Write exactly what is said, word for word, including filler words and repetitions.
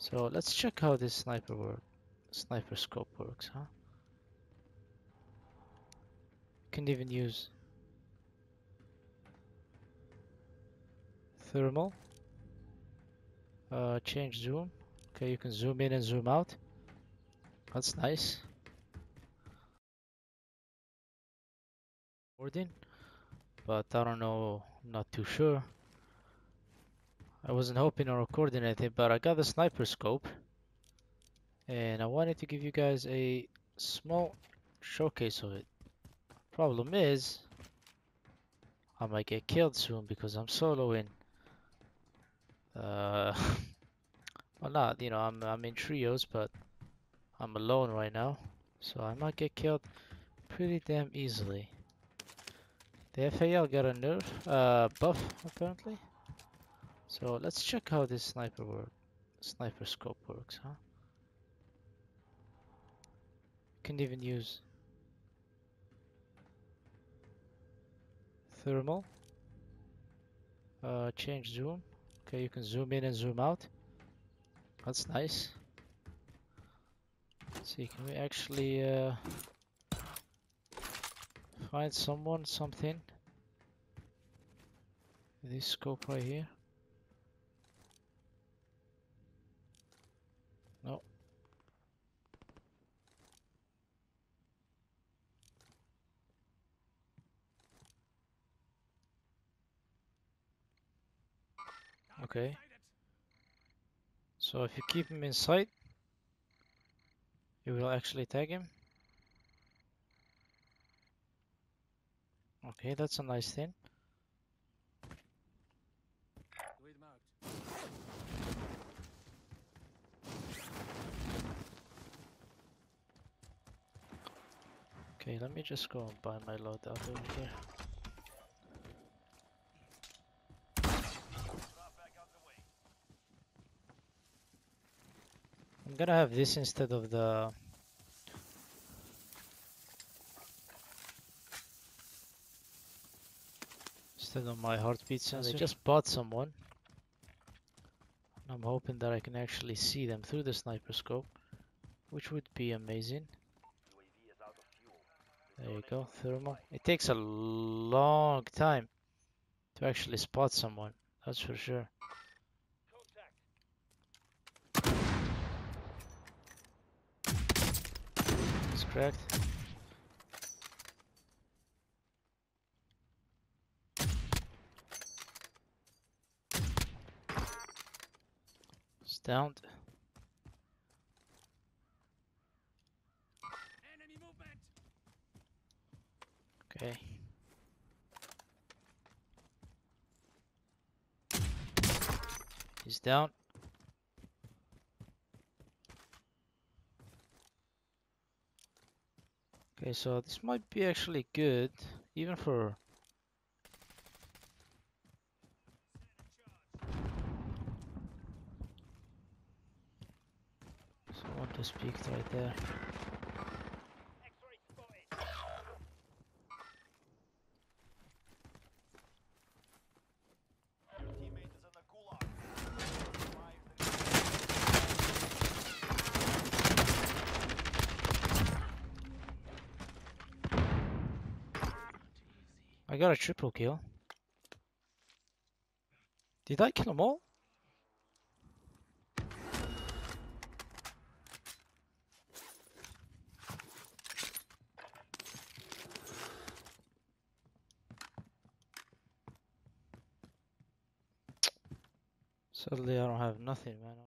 So let's check how this sniper work, sniper scope works, huh? Can't even use thermal. Uh, change zoom. Okay, you can zoom in and zoom out. That's nice. Ordin, but I don't know. I'm not too sure. I wasn't hoping or recording anything, but I got the sniper scope, and I wanted to give you guys a small showcase of it. Problem is, I might get killed soon because I'm soloing. Uh, well, not, you know, I'm I'm in trios, but I'm alone right now, so I might get killed pretty damn easily. The F A L got a nerf uh, buff apparently. So let's check how this sniper work, sniper scope works, huh? Can't even use thermal. Uh, change zoom. Okay, you can zoom in and zoom out. That's nice. Let's see, can we actually uh, find someone, something? This scope right here. No. Okay. So if you keep him in sight, you will actually tag him. Okay, that's a nice thing. Okay, let me just go and buy my load out over here. I'm gonna have this instead of the instead of my heartbeat sensor. I just bought someone. And I'm hoping that I can actually see them through the sniper scope, which would be amazing. There you go, thermal. It takes a long time to actually spot someone, that's for sure. It's cracked. It's downed. Okay. He's down. Okay, so this might be actually good, even for someone just peeked right there. I got a triple kill. Did I kill them all? Suddenly I don't have nothing, man.